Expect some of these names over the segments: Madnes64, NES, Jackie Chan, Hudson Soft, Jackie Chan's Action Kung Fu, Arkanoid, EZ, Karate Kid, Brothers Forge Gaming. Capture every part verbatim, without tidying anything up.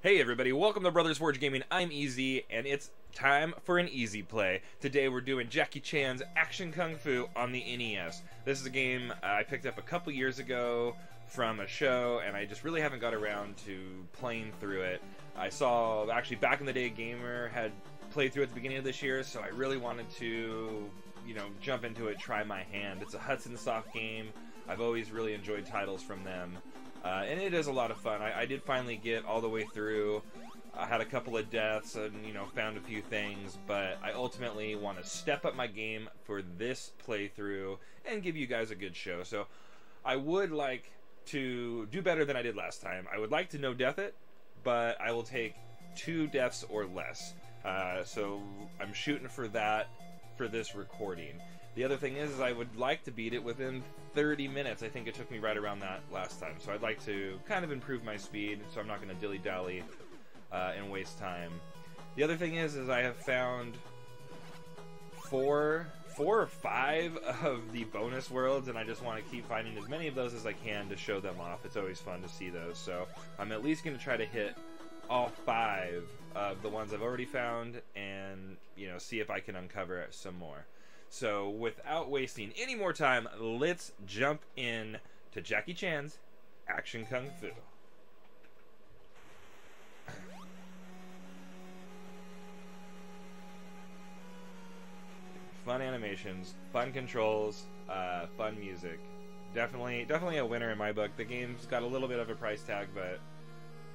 Hey everybody, welcome to Brothers Forge Gaming. I'm E Z, and it's time for an easy play. Today we're doing Jackie Chan's Action Kung Fu on the N E S. This is a game I picked up a couple years ago from a show, and I just really haven't got around to playing through it. I saw, actually back in the day, a gamer had played through it at the beginning of this year, so I really wanted to, you know, jump into it, try my hand. It's a Hudson Soft game. I've always really enjoyed titles from them. Uh, and it is a lot of fun. I, I did finally get all the way through. I had a couple of deaths and, you know, found a few things, but I ultimately want to step up my game for this playthrough and give you guys a good show. So I would like to do better than I did last time. I would like to no death it, but I will take two deaths or less. Uh, so I'm shooting for that for this recording. The other thing is, is I would like to beat it within thirty minutes. I think it took me right around that last time. So I'd like to kind of improve my speed, so I'm not going to dilly-dally uh, and waste time. The other thing is, is I have found four, four or five of the bonus worlds, and I just want to keep finding as many of those as I can to show them off. It's always fun to see those. So I'm at least going to try to hit all five of the ones I've already found and, you know, see if I can uncover some more. So without wasting any more time, let's jump in to Jackie Chan's Action Kung Fu. Fun animations, fun controls, uh, fun music. Definitely, definitely a winner in my book. The game's got a little bit of a price tag, but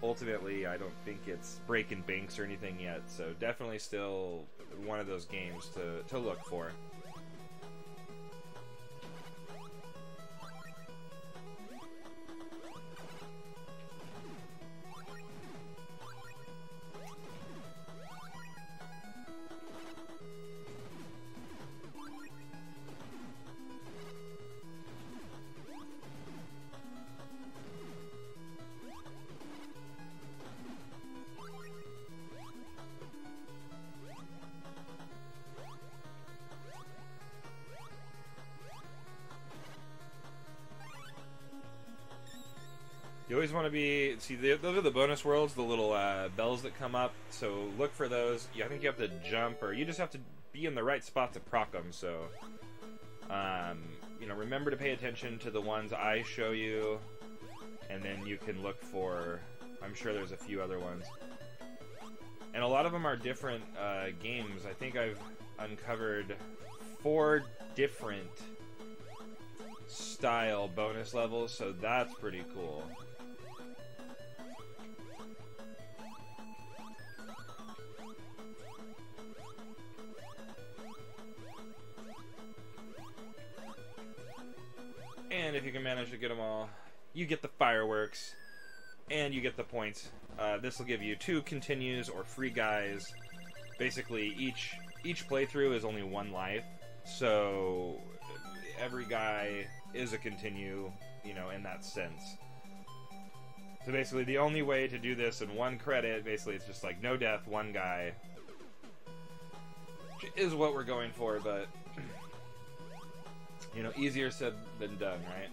ultimately I don't think it's breaking banks or anything yet. So definitely still one of those games to, to look for. You always want to be, see, those are the bonus worlds, the little uh, bells that come up, so look for those. I think you have to jump, or you just have to be in the right spot to proc them, so, um, you know, remember to pay attention to the ones I show you, and then you can look for, I'm sure there's a few other ones. And a lot of them are different uh, games. I think I've uncovered four different style bonus levels, so that's pretty cool. And if you can manage to get them all, you get the fireworks, and you get the points. Uh, this will give you two continues or free guys. Basically, each each playthrough is only one life, so every guy is a continue, you know, in that sense. So basically, the only way to do this in one credit, basically, it's just like no death, one guy, which is what we're going for, but, you know, easier said than done, right?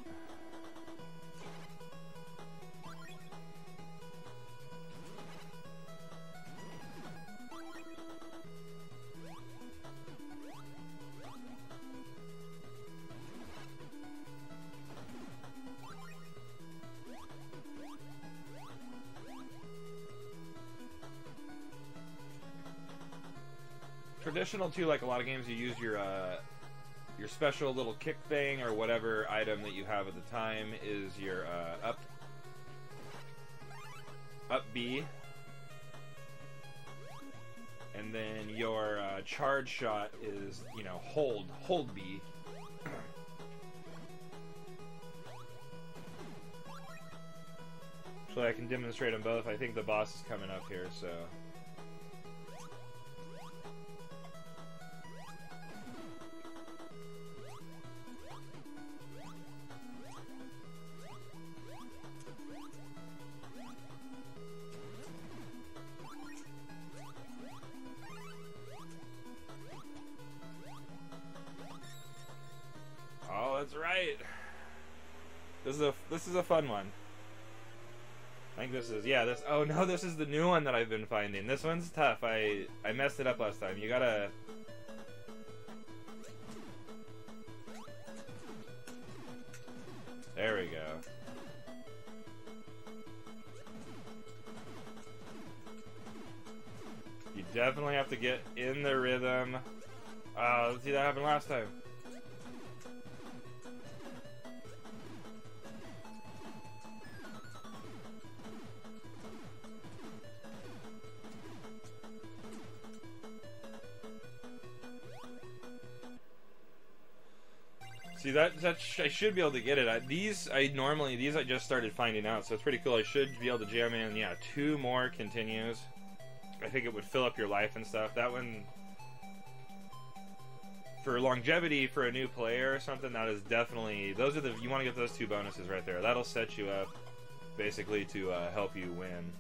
Traditional too, like a lot of games, you use your uh, your special little kick thing or whatever item that you have at the time is your uh, up up B, and then your uh, charge shot is, you know, hold hold B. So I can demonstrate them both. I think the boss is coming up here, so. That's right. This is a this is a fun one. I think this is, yeah, this, oh no, this is the new one that I've been finding. This one's tough. I, I messed it up last time. You gotta... There we go. You definitely have to get in the rhythm. Uh, let's see, that happened last time. See, that, that sh I should be able to get it. I, these, I normally, these I just started finding out, so it's pretty cool. I should be able to jam in, yeah, two more continues. I think it would fill up your life and stuff. That one, for longevity for a new player or something, that is definitely, those are the, you want to get those two bonuses right there. That'll set you up, basically, to uh, help you win.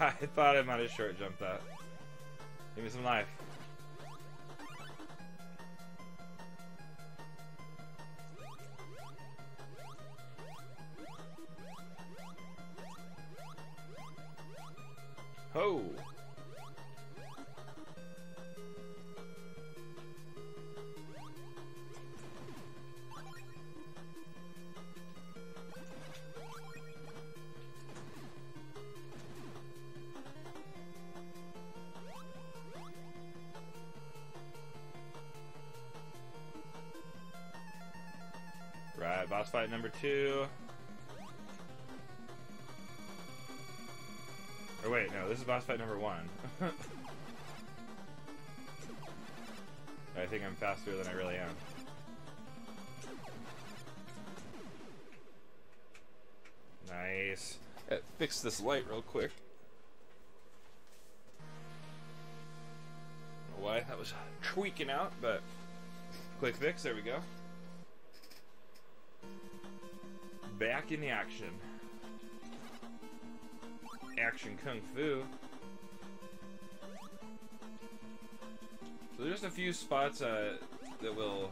I thought I might have short jumped that. Give me some life. Ho! Boss fight number two. Or wait, no, this is boss fight number one. I think I'm faster than I really am. Nice. Yeah, fix this light real quick. I don't know why that was tweaking out, but quick fix, there we go. Back in the action. Action Kung Fu. So there's just a few spots uh, that will,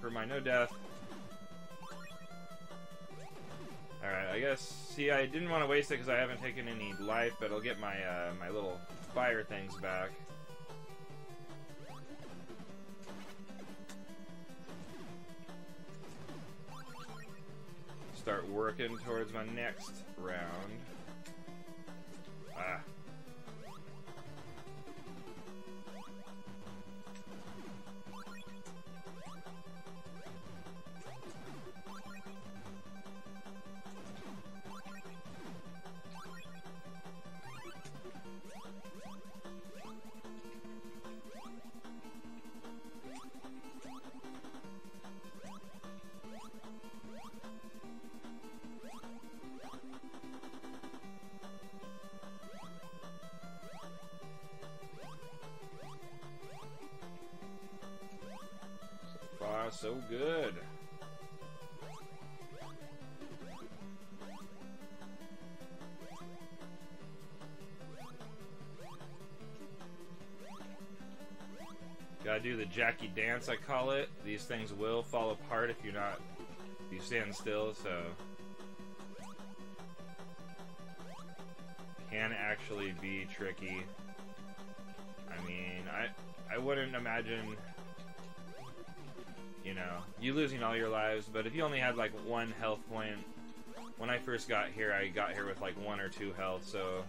for my no death. Alright, I guess, see, I didn't want to waste it because I haven't taken any life, but I'll get my, uh, my little fire things back. Start working towards my next round. Ah. So good. Gotta do the Jackie dance, I call it. These things will fall apart if you're not, if you stand still, so can actually be tricky. I mean, I I wouldn't imagine, you know, you losing all your lives, but if you only had like one health point, when I first got here, I got here with like one or two health, so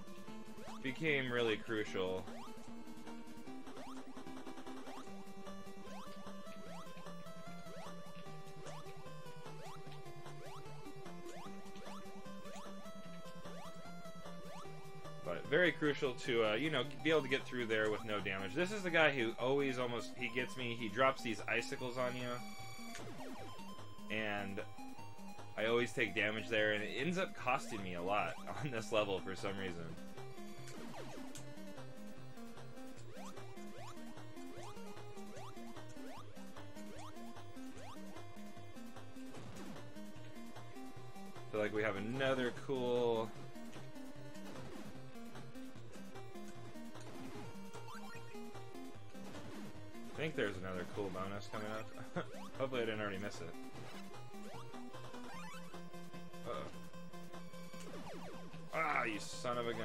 it became really crucial. very crucial to, uh, you know, be able to get through there with no damage. This is the guy who always almost, he gets me, he drops these icicles on you, and I always take damage there, and it ends up costing me a lot on this level for some reason. I feel like we have another cool... I think there's another cool bonus coming up. Hopefully I didn't already miss it. Uh-oh. Ah, you son of a gun.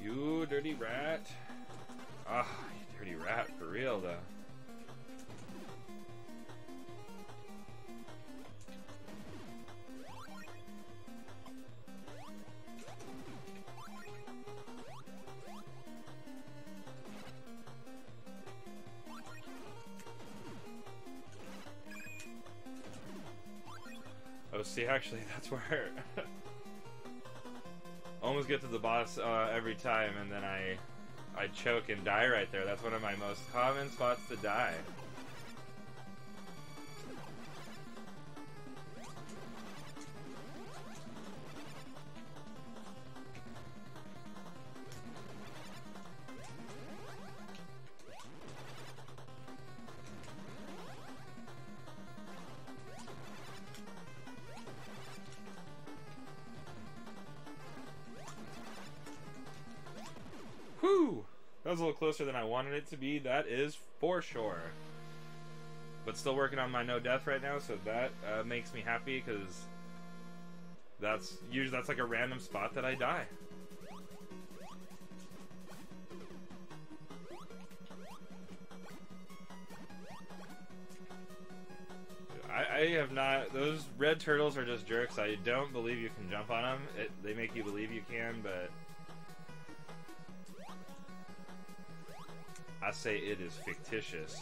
You dirty rat. Ah, oh, you dirty rat, for real, though. Oh, see, actually, that's where... Almost get to the boss uh, every time, and then I, I choke and die right there. That's one of my most common spots to die. A little closer than I wanted it to be, that is for sure. But still working on my no death right now, so that uh, makes me happy, because that's usually that's like a random spot that I die. I, I have not. Those red turtles are just jerks. I don't believe you can jump on them. It, they make you believe you can, but I say it is fictitious.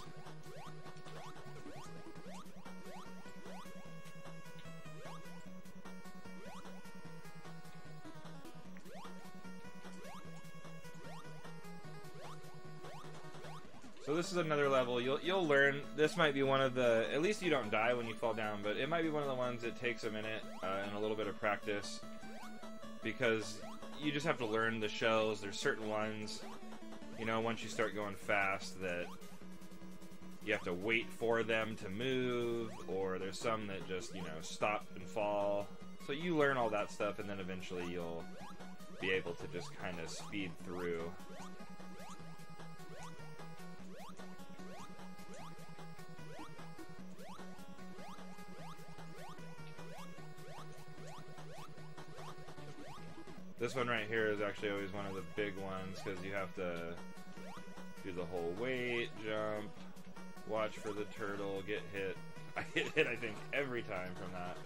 So this is another level. You'll you'll learn. This might be one of the. At least you don't die when you fall down, but it might be one of the ones that takes a minute uh, and a little bit of practice, because you just have to learn the shells. There's certain ones. You know, once you start going fast, that you have to wait for them to move, or there's some that just, you know, stop and fall. So you learn all that stuff, and then eventually you'll be able to just kind of speed through. This one right here is actually always one of the big ones, because you have to do the whole wait, jump, watch for the turtle, get hit. I get hit, I think, every time from that.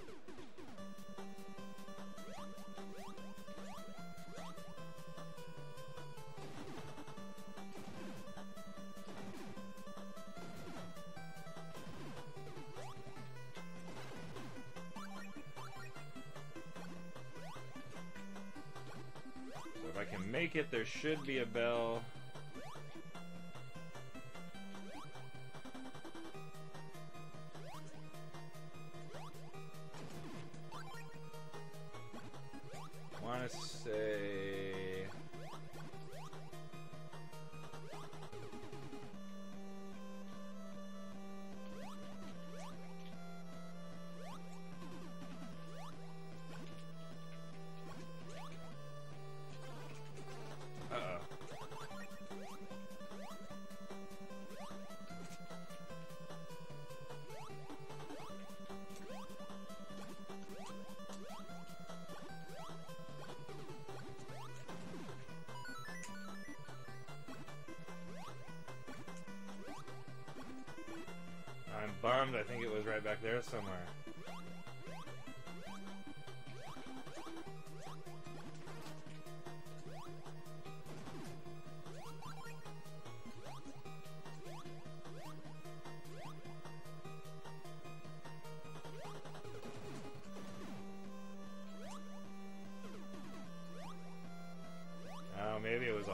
Make it, there should be a bell. Wanna say I think it was right back there somewhere.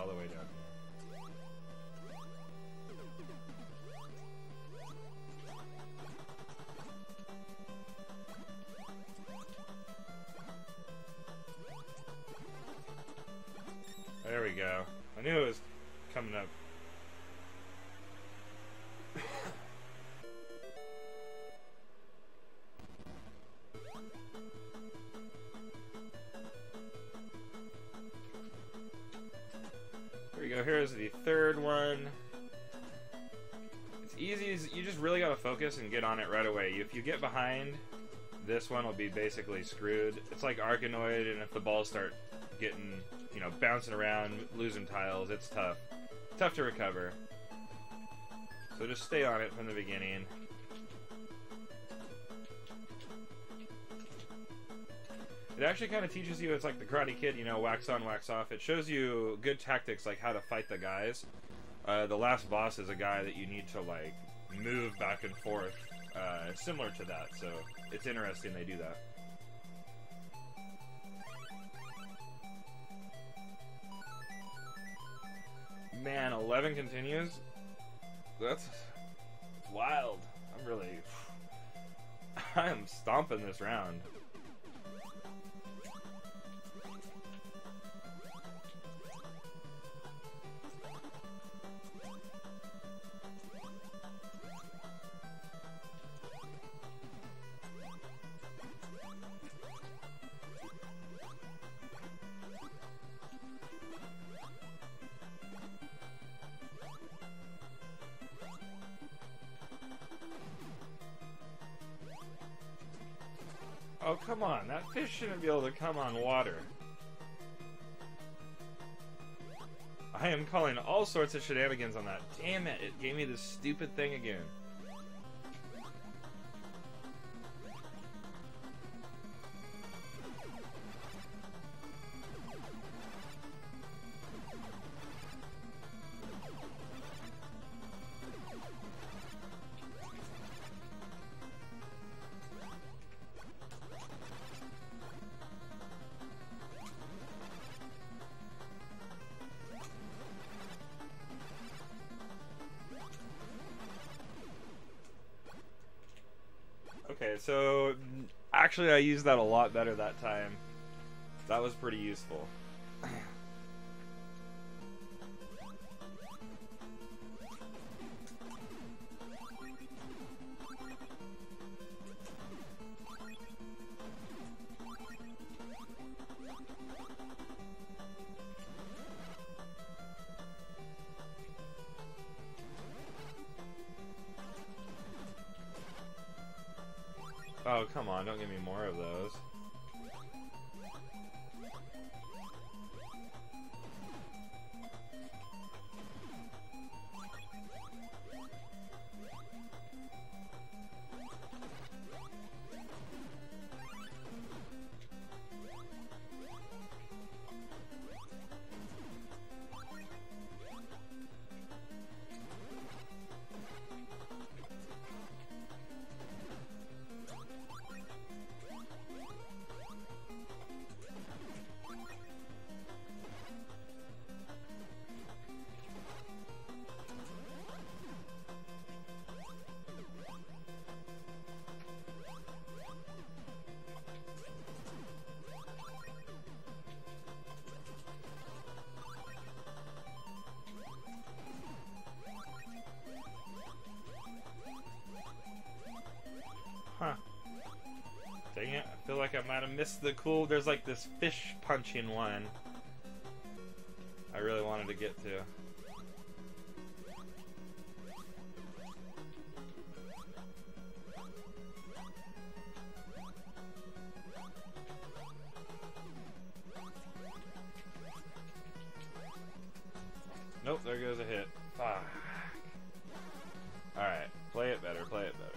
all the way down here. There we go. I knew it was coming up. Here we go. Here's the third one. It's easy. You just really gotta focus and get on it right away. If you get behind, this one will be basically screwed. It's like Arkanoid, and if the balls start getting, you know, bouncing around, losing tiles, it's tough. Tough to recover. So just stay on it from the beginning. It actually kind of teaches you, it's like the Karate Kid, you know, wax on, wax off. It shows you good tactics, like how to fight the guys. Uh, the last boss is a guy that you need to, like, move back and forth, uh, similar to that. So it's interesting they do that. Man, eleven continues? That's wild. I'm really... I am stomping this round. Oh, come on. That fish shouldn't be able to come on water. I am calling all sorts of shenanigans on that. Damn it, it gave me this stupid thing again. Okay, so actually I used that a lot better that time. That was pretty useful. Oh, come on, don't give me more of those. Huh. Dang it, I feel like I might have missed the cool... There's like this fish punching one I really wanted to get to. Nope, there goes a hit. Fuck. Alright, play it better, play it better.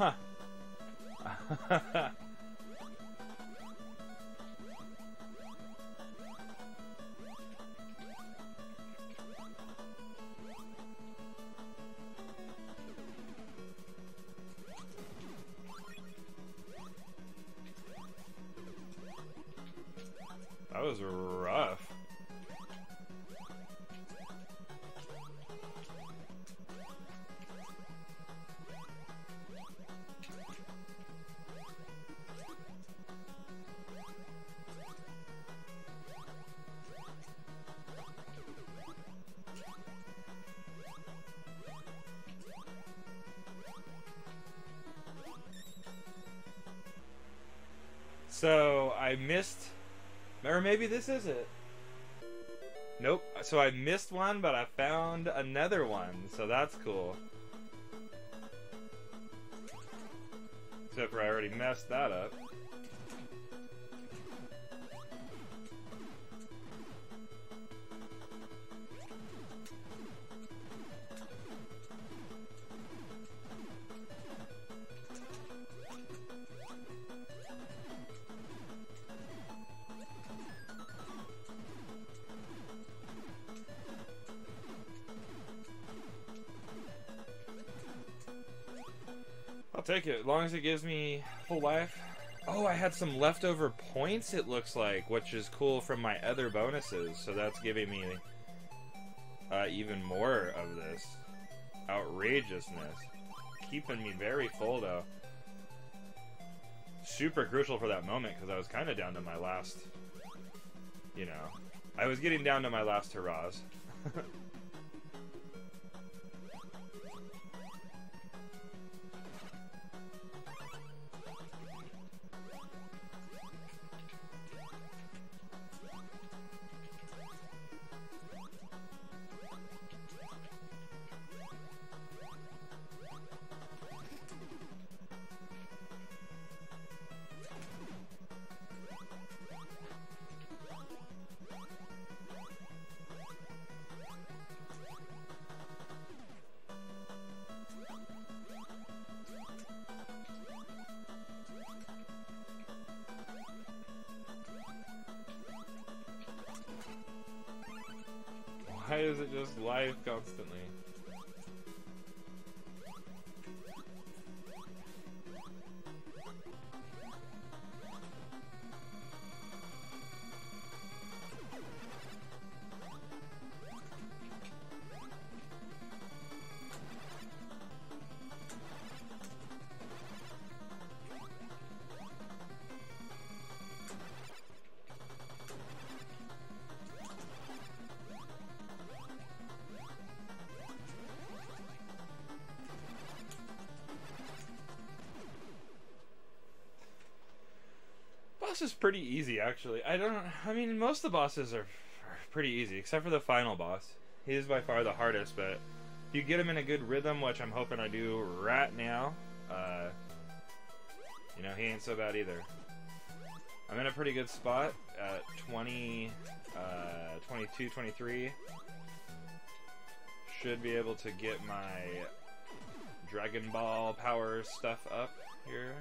Huh. was rough. So I missed, or maybe this is it. Nope, so I missed one, but I found another one, so that's cool. Except for I already messed that up. Take it, as long as it gives me full life. Oh, I had some leftover points, it looks like, which is cool from my other bonuses, so that's giving me uh, even more of this outrageousness. Keeping me very full, though. Super crucial for that moment, because I was kind of down to my last, you know, I was getting down to my last hurrahs. Why is it just live constantly? This is pretty easy, actually. I don't I mean most of the bosses are, are pretty easy, except for the final boss. He is by far the hardest, but if you get him in a good rhythm, which I'm hoping I do right now, uh, you know, he ain't so bad either. I'm in a pretty good spot at twenty, twenty-two, twenty-three. Should be able to get my Dragon Ball power stuff up here.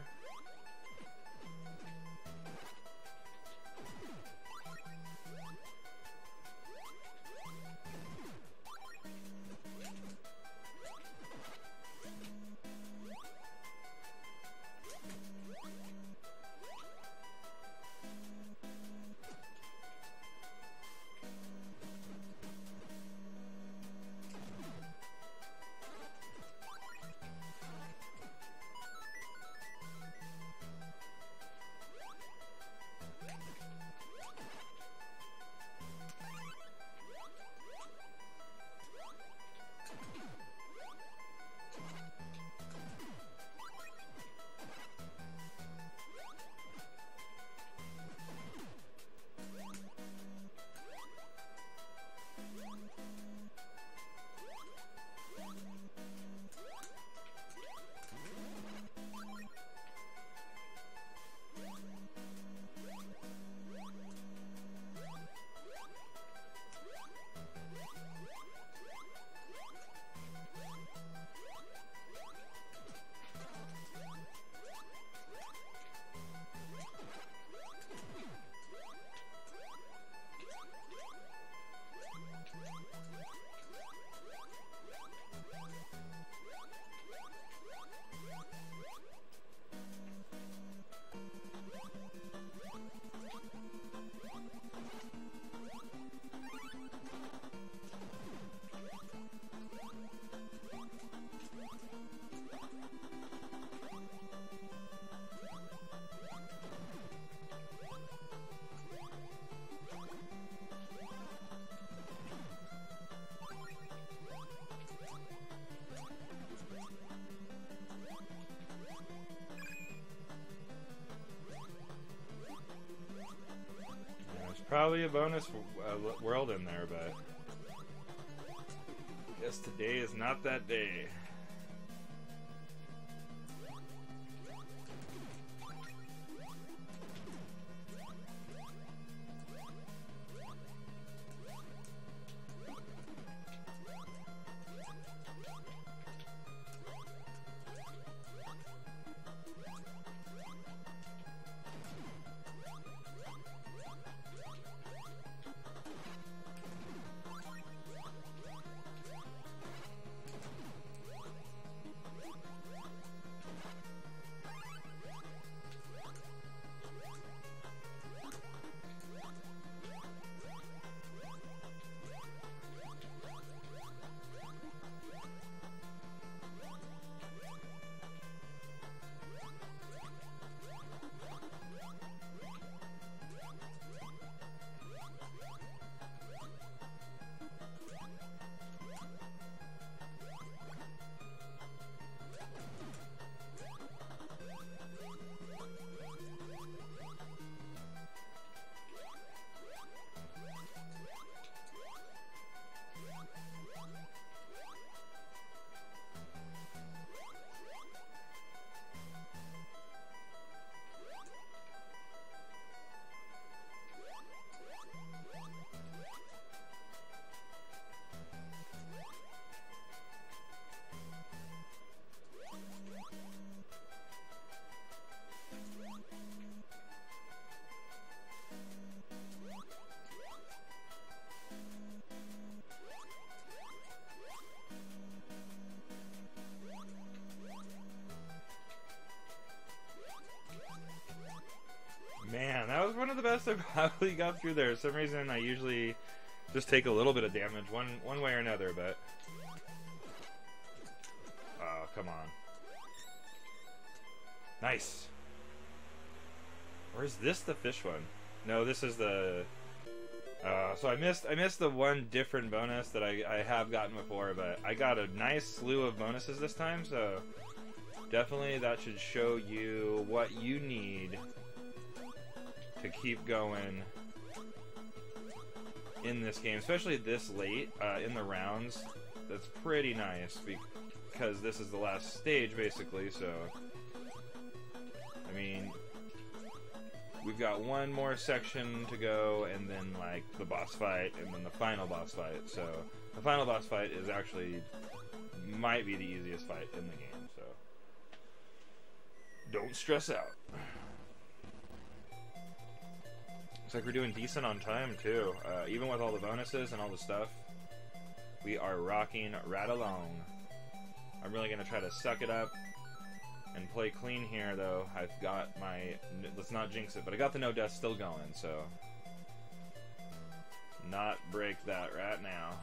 probably a bonus uh, world in there, but I guess today is not that day. Man, that was one of the best I probably got through there. For some reason, I usually just take a little bit of damage one one way or another, but... Oh, come on. Nice! Or is this the fish one? No, this is the... Uh, so I missed I missed the one different bonus that I, I have gotten before, but I got a nice slew of bonuses this time, so... Definitely that should show you what you need to keep going in this game, especially this late uh, in the rounds. That's pretty nice because this is the last stage basically, so I mean we've got one more section to go and then like the boss fight and then the final boss fight. So the final boss fight is actually might be the easiest fight in the game, so don't stress out. Looks like we're doing decent on time too, uh, even with all the bonuses and all the stuff. We are rocking right along. I'm really gonna try to suck it up and play clean here, though. I've got my, let's not jinx it, but I got the no death still going, so not break that right now.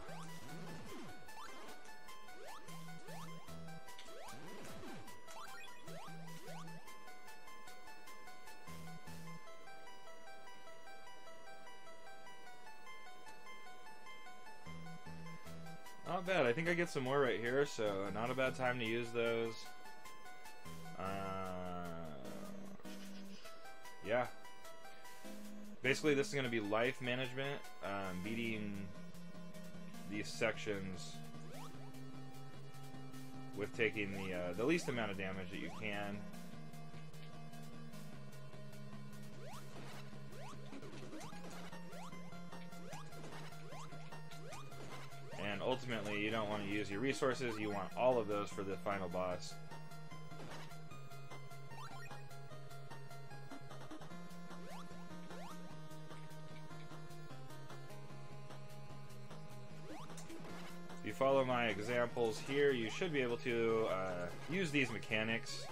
Not bad. I think I get some more right here, so not a bad time to use those. Uh, yeah. Basically, this is going to be life management, um, beating these sections with taking the uh, the least amount of damage that you can. And ultimately, you don't want to use your resources, you want all of those for the final boss. If you follow my examples here, you should be able to uh, use these mechanics.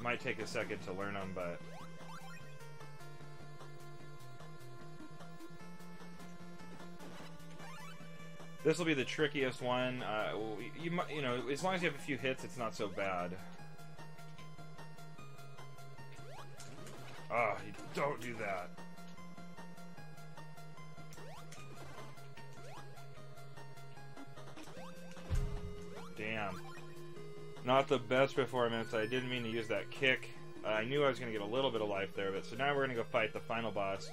Might take a second to learn them, but... This will be the trickiest one. Uh, you, you, you know, as long as you have a few hits, it's not so bad. Ah, oh, don't do that. Damn. Not the best performance. I didn't mean to use that kick. Uh, But I knew I was going to get a little bit of life there. But so now we're going to go fight the final boss.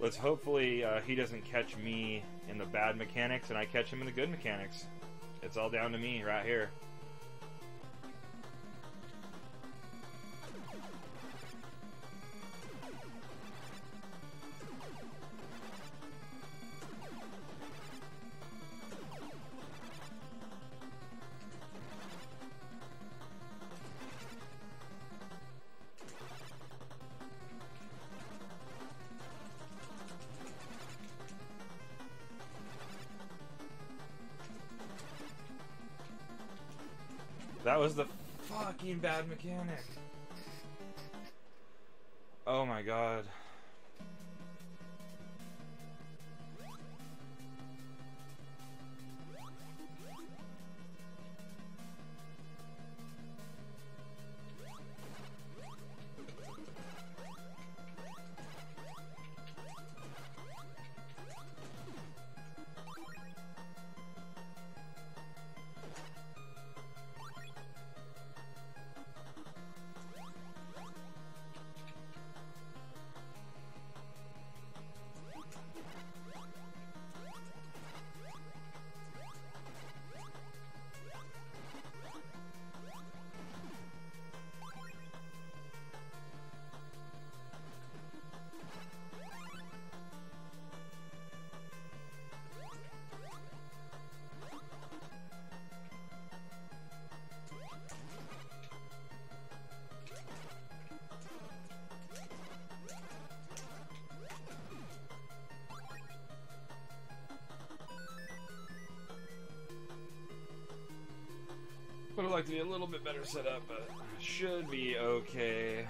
Let's hopefully uh, he doesn't catch me in the bad mechanics and I catch him in the good mechanics. It's all down to me right here. That was the fucking bad mechanic. Oh my god. Would have liked to be a little bit better set up, but should be okay.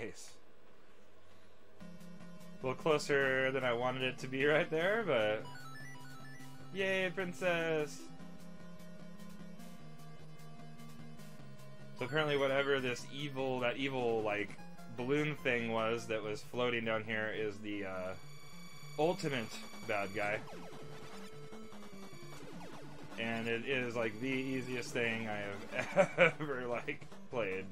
Nice. A little closer than I wanted it to be right there, but... Yay, princess! So apparently whatever this evil, that evil, like, balloon thing was that was floating down here is the, uh, ultimate bad guy. And it is, like, the easiest thing I have ever, like, played.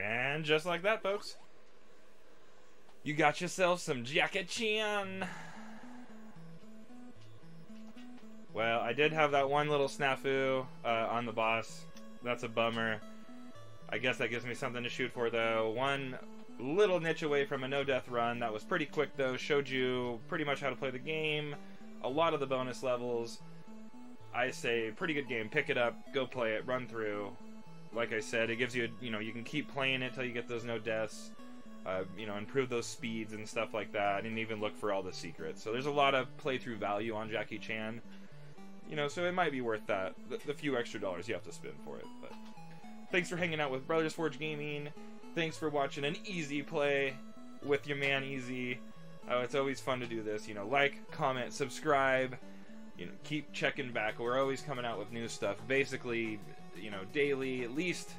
And just like that, folks, you got yourself some Jackie Chan. Well, I did have that one little snafu uh, on the boss. That's a bummer. I guess that gives me something to shoot for, though. One little niche away from a no-death run. That was pretty quick, though. Showed you pretty much how to play the game. A lot of the bonus levels. I say, pretty good game. Pick it up. Go play it. Run through. Like I said, it gives you, you know, you can keep playing it till you get those no deaths, uh, you know, improve those speeds and stuff like that. I didn't even look for all the secrets. So there's a lot of playthrough value on Jackie Chan, you know, so it might be worth that, the, the few extra dollars you have to spend for it. But thanks for hanging out with Brothers Forge Gaming. Thanks for watching an E Z play with your man E Z. Uh, it's always fun to do this, you know, like, comment, subscribe. you know, keep checking back. We're always coming out with new stuff. Basically, you know, daily, at least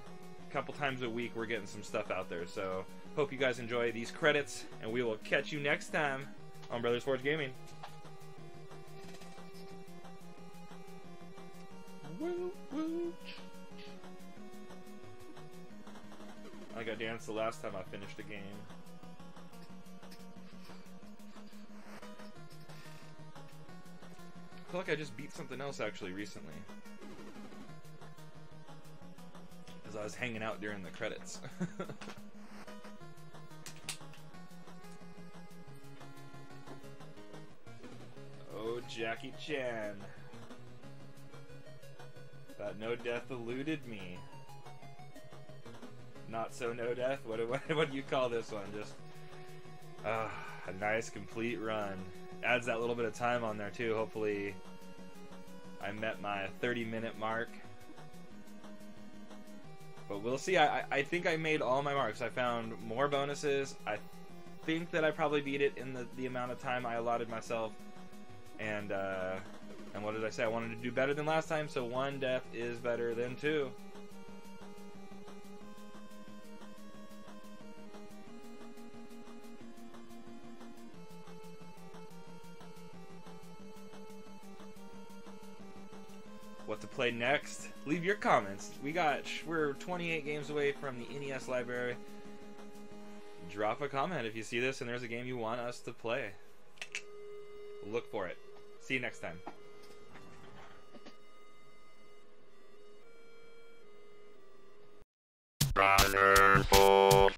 a couple times a week, we're getting some stuff out there. So, hope you guys enjoy these credits, and we will catch you next time on Brothers Forge Gaming. Woo, woo. I think I danced the last time I finished the game. I feel like I just beat something else actually recently, as I was hanging out during the credits. Oh, Jackie Chan. That no death eluded me. Not so no death. What what what do you call this one? Just uh, a nice complete run. Adds that little bit of time on there too. Hopefully, I met my thirty minute mark. But we'll see. I I think I made all my marks. I found more bonuses. I think that I probably beat it in the the amount of time I allotted myself. And uh, and what did I say? I wanted to do better than last time. So one death is better than two. What to play next? Leave your comments. We got we're twenty-eight games away from the N E S library. Drop a comment if you see this and there's a game you want us to play. Look for it. See you next time. Brother Forge.